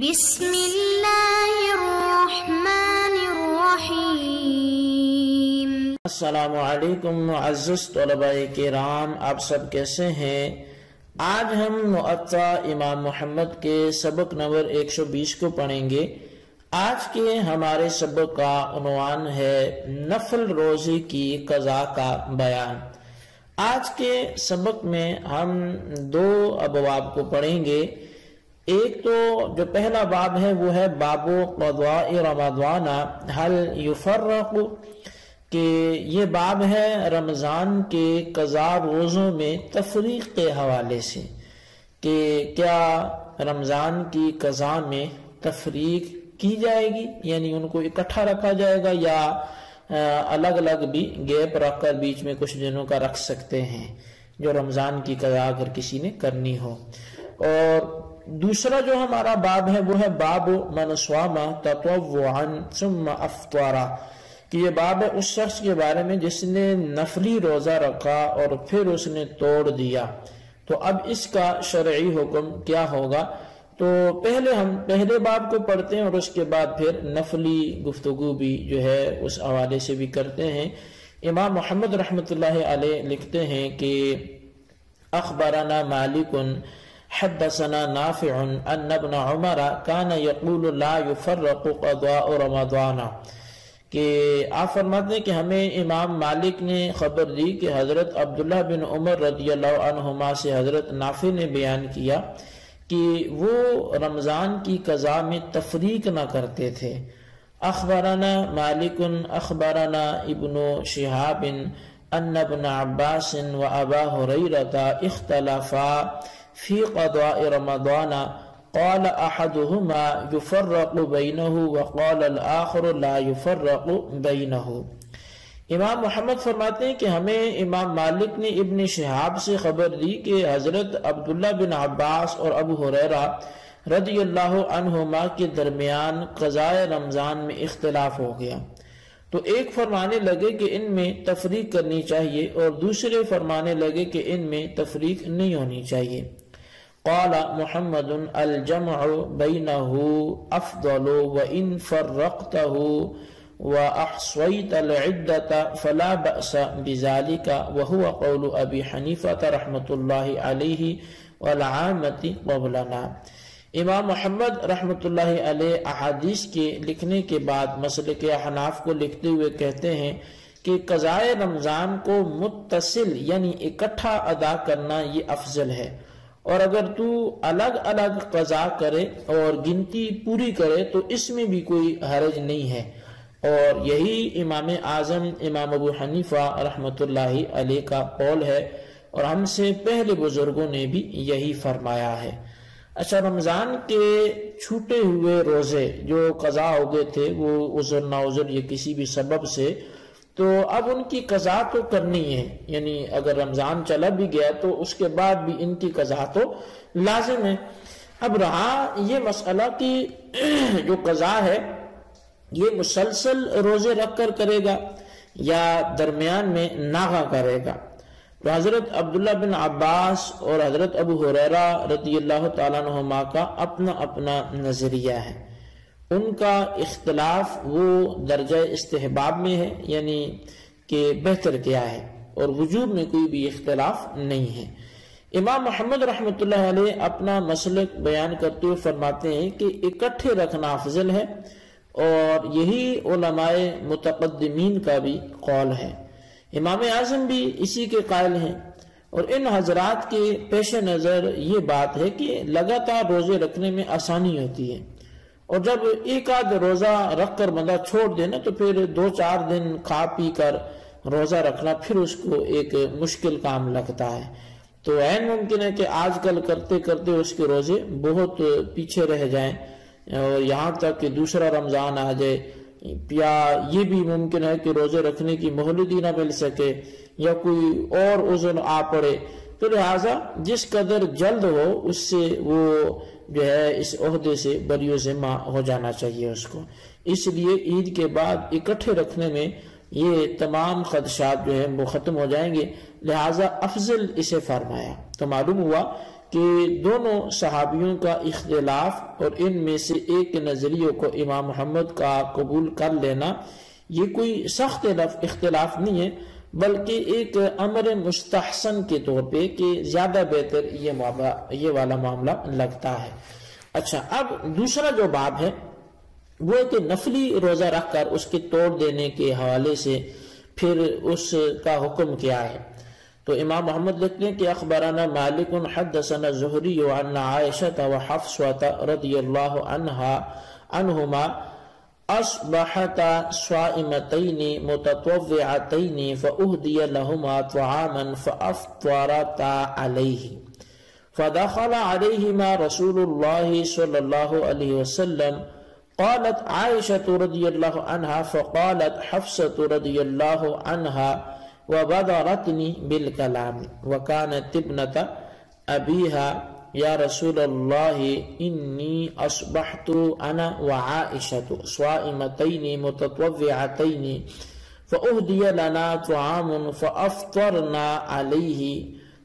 بسم الله الرحمن الرحيم. السلام علیکم معزز طلباء کرام، آپ سب کیسے ہیں؟ آج ہم موطا امام محمد کے سبق نمبر 120 کو پڑھیں گے. آج کے ہمارے سبق کا عنوان ہے نفل روزے کی قضاء کا بیان. آج کے سبق میں ہم دو ابواب کو پڑھیں گے. ایک تو جو پہلا باب ہے وہ ہے باب قضاء رمضان هل يفرق، کہ یہ باب ہے رمضان کے قضاء روزوں میں تفریق کے حوالے سے، کہ کیا رمضان کی قضاء میں تفریق کی جائے گی، یعنی ان کو اکٹھا رکھا جائے گا یا الگ الگ بھی گیپ رکھ کر بیچ میں کچھ دنوں کا رکھ سکتے ہیں جو رمضان کی قضاء اگر کسی نے کرنی ہو. اور دوسرا جو ہمارا باب ہے وہ ہے باب من صام تطوعا ثم افطر، کہ یہ باب ہے اس شخص کے بارے میں جس نے نفلی روزہ رکھا اور پھر اس نے توڑ دیا، تو اب اس کا شرعی حکم کیا ہوگا. تو پہلے ہم پہلے باب کو پڑھتے ہیں اور اس کے بعد پھر نفلی گفتگو بھی جو ہے اس حوالے سے بھی کرتے ہیں. امام محمد رحمت اللہ علیہ لکھتے ہیں کہ اخبرنا مالک حدثنا نافع ان ابن عمر كان يقول لا يفرق قضاء رمضان، کہ آپ فرماتے ہیں کہ ہمیں امام مالک نے خبر دی کہ حضرت عبداللہ بن عمر رضی اللہ عنہما سے حضرت نافع نے بیان کیا کہ وہ رمضان کی قضاء میں تفریق نہ کرتے تھے. اخبرنا مالک اخبرنا ابن شہاب ان ابن عباس و ابا ہریرہ اختلفا في قضاء رمضان قال احدهما يفرق بينه وقال الاخر لا يفرق بينه. امام محمد فرماتے ہیں کہ ہمیں امام مالک نے ابن شہاب سے خبر دی کہ حضرت عبداللہ بن عباس اور ابو ہریرہ رضی اللہ عنہما کے درمیان قضاء رمضان میں اختلاف ہو گیا، تو ایک فرمانے لگے کہ ان میں تفریق کرنی چاہیے اور دوسرے فرمانے لگے کہ ان میں تفریق نہیں ہونی چاہیے. قال محمد الجمع بينه افضل وان فرقته وأحصيت العدة فلا بأس بذلك وهو قول أبي حنیفة رحمة الله عليه والعامة قبلنا. امام محمد رحمت اللہ علیہ احادیث کے لکھنے کے بعد مسلک احناف کو لکھتے ہوئے کہتے ہیں کہ قضاء رمضان کو متصل یعنی اکٹھا ادا کرنا یہ افضل ہے، اور اگر تو الگ الگ قضاء کرے اور گنتی پوری کرے تو اس میں بھی کوئی حرج نہیں ہے. اور یہی امام اعظم امام ابو حنیفہ رحمت اللہ علیہ کا قول ہے، اور ہم سے پہلے بزرگوں نے بھی یہی فرمایا ہے. اچھا، رمضان کے چھوٹے ہوئے روزے جو قضاء ہو گئے تھے وہ عذر ناعذر یا کسی بھی سبب سے، تو اب ان کی قضاء تو کرنی ہے، یعنی اگر رمضان چلا بھی گیا تو اس کے بعد بھی ان کی قضاء تو لازم ہے. اب رہا یہ مسئلہ کہ جو قضاء ہے یہ مسلسل روزے رکھ کر کرے گا یا درمیان میں ناغہ کرے گا. تو حضرت عبداللہ بن عباس اور حضرت ابو ہریرہ رضی اللہ تعالیٰ عنہما کا اپنا اپنا نظریہ ہے. ان کا اختلاف وہ درجہ استحباب میں ہے، یعنی کہ بہتر کیا ہے، اور وجوب میں کوئی بھی اختلاف نہیں ہے. امام محمد رحمت اللہ علیہ اپنا مسلک بیان کرتے ہوئے فرماتے ہیں کہ اکٹھے رکھنا افضل ہے، اور یہی علماء متقدمین کا بھی قول ہے. امام اعظم بھی اسی کے قائل ہیں، اور ان حضرات کے پیش نظر یہ بات ہے کہ لگاتار روزے رکھنے میں آسانی ہوتی ہے، اور جب ایک آدھ روزہ رکھ کر بندہ چھوڑ دے نا تو پھر دو چار دن کھا پی کر روزہ رکھنا پھر اس کو ایک مشکل کام لگتا ہے. تو عین ممکن ہے کہ آج کل کرتے کرتے اس کے روزے بہت پیچھے رہ جائیں، اور یہاں تک کہ دوسرا رمضان آ جائے، یا یہ بھی ممکن ہے کہ روزے رکھنے کی مہلت ہی نہ مل سکے یا کوئی اور عذر آ پڑے. تو لہٰذا جس قدر جلد ہو اس سے وہ جو ہے اس عہدے سے بری ذمہ ہو جانا چاہیے اس کو. اس لیے عید کے بعد اکٹھے رکھنے میں یہ تمام خدشات جو ہیں وہ ختم ہو جائیں گے، لہٰذا افضل اسے فرمایا. تو معلوم ہوا کہ دونوں صحابیوں کا اختلاف اور ان میں سے ایک نظریوں کو امام محمد کا قبول کر لینا یہ کوئی سخت اختلاف نہیں ہے، بلکہ ایک امر مستحسن کے طور پہ کہ زیادہ بہتر یہ والا معاملہ لگتا ہے۔ اچھا، اب دوسرا جو باب ہے وہ ہے کہ نفلی روزہ رکھ کر اس کے توڑ دینے کے حوالے سے پھر اس کا حکم کیا ہے۔ تو امام محمد لکھتے ہیں کہ اخبرنا مالک حدثنا زہری عن عائشہ و حفصہ رضی اللہ عنہما اصبحتا صائمتین متطوعتین فاہدی لہما طعاما فافطرتا علیہ فدخل علیہما رسول اللہ صلی اللہ علیہ وسلم۔ قالت عائشة رضي الله عنها فقالت حفصة رضي الله عنها وبدرتني بالكلام وكانت ابنة أبيها يا رسول الله إني أصبحت أنا وعائشة صائمتين متطوعتين فأهدي لنا طعام فأفطرنا عليه،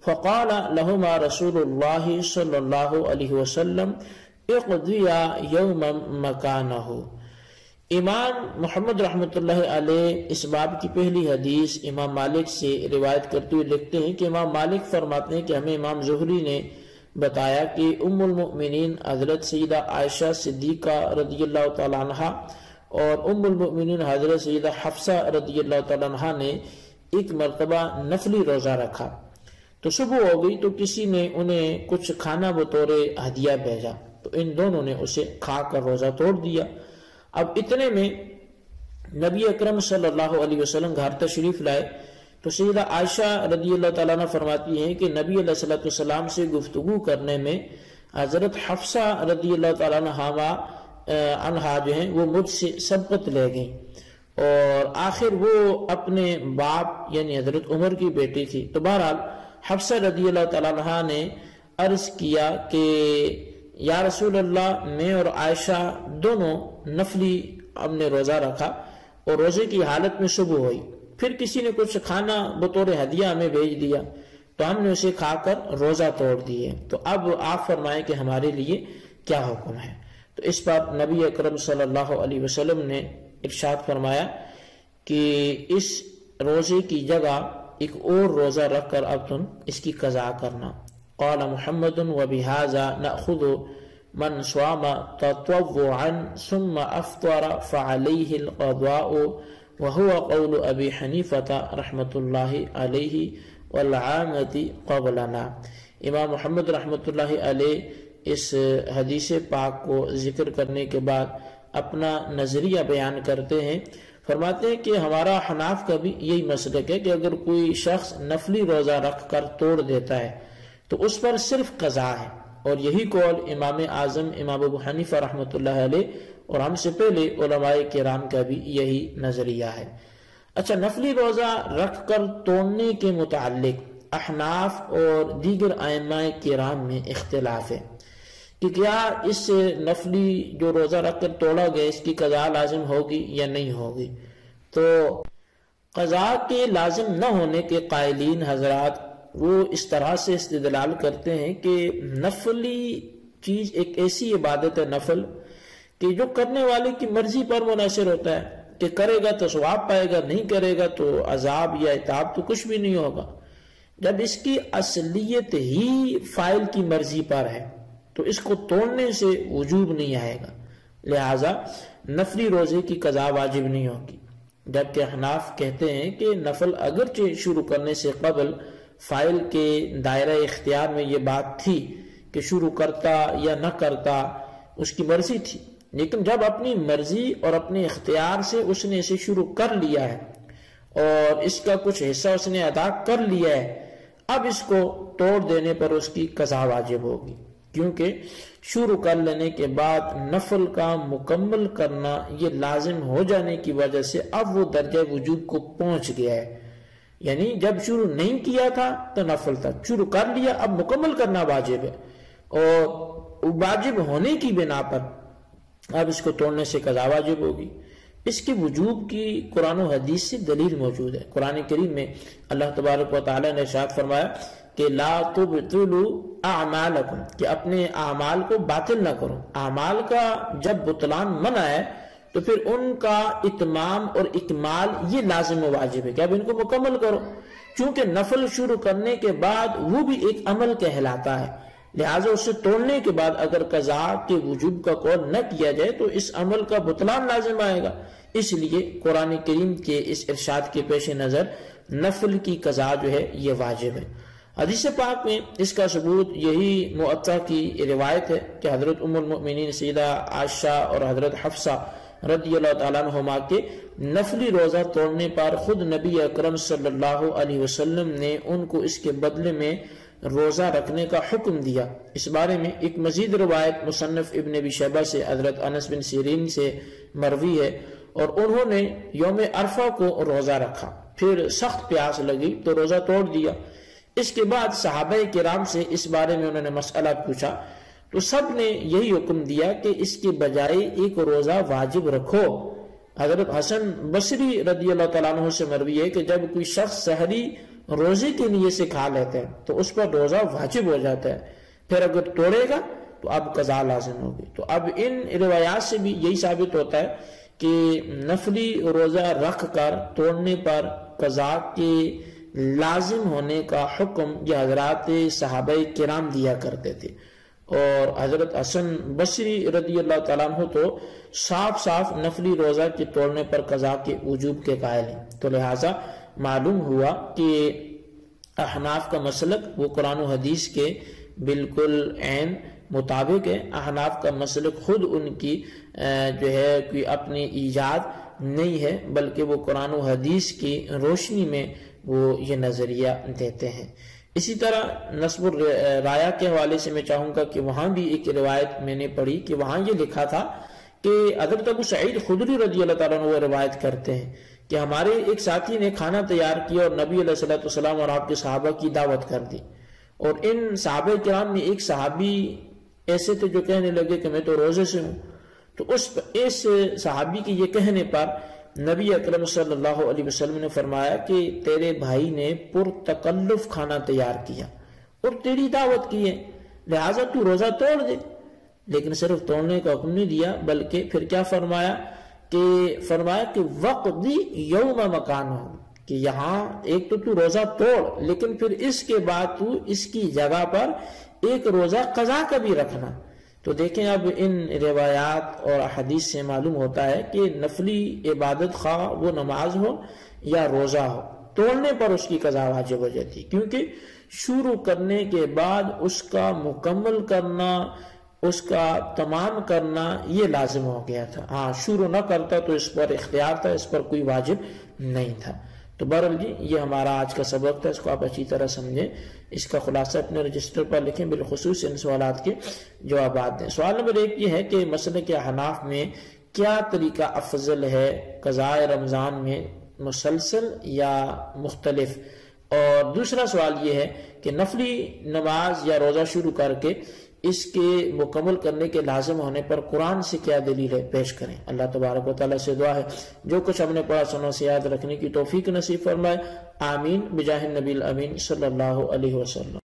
فقال لهما رسول الله صلى الله عليه وسلم امام محمد رحمت اللہ علیہ اس باب کی پہلی حدیث امام مالک سے روایت کرتے ہوئے لکھتے ہیں کہ امام مالک فرماتے ہیں کہ ہمیں امام زہری نے بتایا کہ ام المؤمنین حضرت سیدہ عائشہ صدیقہ رضی اللہ تعالیٰ عنہ اور ام المؤمنین حضرت سیدہ حفصہ رضی اللہ تعالیٰ عنہ نے ایک مرتبہ نفلی روزہ رکھا، تو صبح ہو گئی تو کسی نے انہیں کچھ کھانا بطور ہدیہ بھیجا، تو ان دونوں نے اسے کھا کر روزہ توڑ دیا۔ اب اتنے میں نبی اکرم صلی اللہ علیہ وسلم گھر تشریف لائے تو سیدہ عائشہ رضی اللہ تعالیٰ عنہ فرماتی ہیں کہ نبی علیہ السلام سے گفتگو کرنے میں حضرت حفصہ رضی اللہ تعالیٰ عنہا جو ہیں وہ مجھ سے سبقت لے گئیں، اور آخر وہ اپنے باپ یعنی حضرت عمر کی بیٹی تھی۔ تو بہرحال حفصہ رضی اللہ تعالیٰ عنہا نے عرض کیا کہ یا رسول اللہ میں اور عائشہ دونوں نفلی ہم نے روزہ رکھا اور روزے کی حالت میں صبح ہوئی، پھر کسی نے کچھ کھانا بطور ہدیہ ہمیں بھیج دیا تو ہم نے اسے کھا کر روزہ توڑ دیے، تو اب آپ فرمائیں کہ ہمارے لیے کیا حکم ہے؟ تو اس پر نبی اکرم صلی اللہ علیہ وسلم نے ارشاد فرمایا کہ اس روزے کی جگہ ایک اور روزہ رکھ کر اب تم اس کی قضاء کرنا۔ قال محمد وبهذا نأخذ من صام تطوعا ثم أفطر فعليه القضاء، وهو قول أبي حنيفة رحمة الله عليه والعامة قبلنا۔ امام محمد رحمت اللہ علیہ اس حدیث پاک کو ذکر کرنے کے بعد اپنا نظریہ بیان کرتے ہیں، فرماتے ہیں کہ ہمارا حناف کا بھی یہی مسلک ہے کہ اگر کوئی شخص نفلی روزہ رکھ کر توڑ دیتا ہے تو اس پر صرف قضاء ہے، اور یہی قول امام اعظم امام ابو حنیفہ رحمت اللہ علیہ اور ہم سے پہلے علماء کرام کا بھی یہی نظریہ ہے۔ اچھا، نفلی روزہ رکھ کر توڑنے کے متعلق احناف اور دیگر ائمہ کرام میں اختلاف ہے کہ کیا اس نفلی جو روزہ رکھ کر توڑا گیا اس کی قضاء لازم ہوگی یا نہیں ہوگی۔ تو قضاء کے لازم نہ ہونے کے قائلین حضرات وہ اس طرح سے استدلال کرتے ہیں کہ نفلی چیز ایک ایسی عبادت ہے نفل کہ جو کرنے والے کی مرضی پر منحصر ہوتا ہے کہ کرے گا تو ثواب پائے گا، نہیں کرے گا تو عذاب یا عقاب تو کچھ بھی نہیں ہوگا۔ جب اس کی اصلیت ہی فاعل کی مرضی پر ہے تو اس کو توڑنے سے وجوب نہیں آئے گا، لہٰذا نفلی روزے کی قضاء واجب نہیں ہوگی۔ جبکہ احناف کہتے ہیں کہ نفل اگرچہ شروع کرنے سے قبل فائل کے دائرہ اختیار میں یہ بات تھی کہ شروع کرتا یا نہ کرتا اس کی مرضی تھی، لیکن جب اپنی مرضی اور اپنے اختیار سے اس نے اسے شروع کر لیا ہے اور اس کا کچھ حصہ اس نے ادا کر لیا ہے، اب اس کو توڑ دینے پر اس کی قضاء واجب ہوگی، کیونکہ شروع کر لینے کے بعد نفل کا مکمل کرنا یہ لازم ہو جانے کی وجہ سے اب وہ درجہ وجوب کو پہنچ گیا ہے۔ یعنی جب شروع نہیں کیا تھا تو نفل تھا، شروع کر لیا اب مکمل کرنا واجب ہے، اور واجب ہونے کی بنا پر اب اس کو توڑنے سے قضاء واجب ہوگی۔ اس کے وجوب کی قرآن و حدیث سے دلیل موجود ہے۔ قرآن کریم میں اللہ تبارک و تعالی نے ارشاد فرمایا کہ لا تبطلوا اعمالکم، کہ اپنے اعمال کو باطل نہ کرو. اعمال کا جب بطلان منع ہے تو پھر ان کا اتمام اور اکمال یہ لازم و واجب ہے کہ اب ان کو مکمل کرو، چونکہ نفل شروع کرنے کے بعد وہ بھی ایک عمل کہلاتا ہے، لہٰذا اسے توڑنے کے بعد اگر قضاء کے وجوب کا قول نہ کیا جائے تو اس عمل کا بطلان لازم آئے گا. اس لیے قرآن کریم کے اس ارشاد کے پیش نظر نفل کی قضاء جو ہے یہ واجب ہے. حدیث پاک میں اس کا ثبوت یہی موطا کی روایت ہے کہ حضرت ام المؤمنین سیدہ عائشہ اور حضرت حفصہ رضی اللہ تعالیٰ عنہما کے نفلی روزہ توڑنے پر خود نبی اکرم صلی اللہ علیہ وسلم نے ان کو اس کے بدلے میں روزہ رکھنے کا حکم دیا. اس بارے میں ایک مزید روایت مصنف ابن ابی شیبہ سے حضرت انس بن سیرین سے مروی ہے، اور انہوں نے یوم عرفہ کو روزہ رکھا، پھر سخت پیاس لگی تو روزہ توڑ دیا. اس کے بعد صحابہ کرام سے اس بارے میں انہوں نے مسئلہ پوچھا تو سب نے یہی حکم دیا کہ اس کے بجائے ایک روزہ واجب رکھو. حضرت حسن بصری رضی اللہ تعالیٰ عنہ سے مروی ہے کہ جب کوئی شخص سحری روزے کے نیے سے کھا لیتا ہے تو اس پر روزہ واجب ہو جاتا ہے، پھر اگر توڑے گا تو اب قضاء لازم ہوگی. تو اب ان روایات سے بھی یہی ثابت ہوتا ہے کہ نفلی روزہ رکھ کر توڑنے پر قضاء کے لازم ہونے کا حکم یہ حضرات صحابہ کرام دیا کرتے تھے. اور حضرت حسن بصری رضی اللہ تعالیٰ عنہ تو صاف صاف نفلی روزہ کے توڑنے پر قضاء کے وجوب کے قائل ہیں. تو لہٰذا معلوم ہوا کہ احناف کا مسلک وہ قرآن و حدیث کے بالکل عین مطابق ہے. احناف کا مسلک خود ان کی جو ہے کوئی اپنی ایجاد نہیں ہے، بلکہ وہ قرآن و حدیث کی روشنی میں وہ یہ نظریہ دیتے ہیں. اسی طرح نصب الرایہ کے حوالے سے میں چاہوں گا کہ وہاں بھی ایک روایت میں نے پڑھی کہ وہاں یہ لکھا تھا کہ حضرت ابو سعید خدری رضی اللہ تعالیٰ عنہ روایت کرتے ہیں کہ ہمارے ایک ساتھی نے کھانا تیار کیا اور نبی علیہ السلام اور آپ کے صحابہ کی دعوت کر دی، اور ان صحابہ کرام میں ایک صحابی ایسے تھے جو کہنے لگے کہ میں تو روزے سے ہوں. تو اس صحابی کی یہ کہنے پر نبی اکرم صلی اللہ علیہ وسلم نے فرمایا کہ تیرے بھائی نے پرتکلف کھانا تیار کیا اور تیری دعوت کی ہے، لہٰذا تو روزہ توڑ دے. لیکن صرف توڑنے کا حکم نہیں دیا، بلکہ پھر کیا فرمایا کہ وَقْضِ يَوْمَ مَكَانَهُ، کہ یہاں ایک تو روزہ توڑ، لیکن پھر اس کے بعد تو اس کی جگہ پر ایک روزہ قضاء کا بھی رکھنا. تو دیکھیں اب ان روایات اور احادیث سے معلوم ہوتا ہے کہ نفلی عبادت خواہ وہ نماز ہو یا روزہ ہو، توڑنے پر اس کی قضاء واجب ہو جاتی، کیونکہ شروع کرنے کے بعد اس کا مکمل کرنا، اس کا تمام کرنا یہ لازم ہو گیا تھا. ہاں شروع نہ کرتا تو اس پر اختیار تھا، اس پر کوئی واجب نہیں تھا. تو بہرحال جی یہ ہمارا آج کا سبق تھا، اس کو آپ اچھی طرح سمجھیں، اس کا خلاصہ اپنے رجسٹر پر لکھیں، بالخصوص ان سوالات کے جوابات دیں. سوال نمبر 1 یہ ہے کہ مسلک احناف میں کیا طریقہ افضل ہے قضاء رمضان میں، مسلسل یا مختلف؟ اور دوسرا سوال یہ ہے کہ نفلی نماز یا روزہ شروع کر کے اس کے مکمل کرنے کے لازم ہونے پر قرآن سے کیا دلیل ہے، پیش کریں. اللہ تبارک و تعالیٰ سے دعا ہے جو کچھ ہم نے پڑھا سنا سے یاد رکھنے کی توفیق نصیب فرمائے. آمین بجاہ النبی الامین صلی اللہ علیہ وسلم.